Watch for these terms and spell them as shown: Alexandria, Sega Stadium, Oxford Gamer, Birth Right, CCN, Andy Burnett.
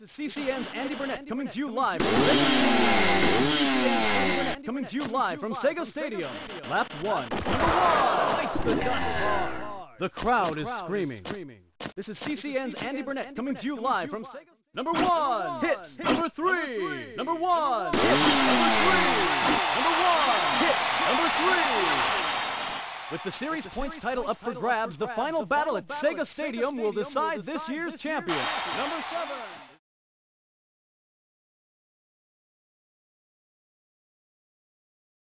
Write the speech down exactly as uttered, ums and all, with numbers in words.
This is C C N's Andy Burnett coming to you live from Sega coming to you live from Sega Stadium. Lap one. The dust. The crowd is screaming. This is C C N's Andy Burnett coming to you live from Sega. Number one hits. Number three. Number one. Number one hit. Number three. With the series points title up for grabs, the final battle at Sega Stadium will decide this year's champion. Number seven.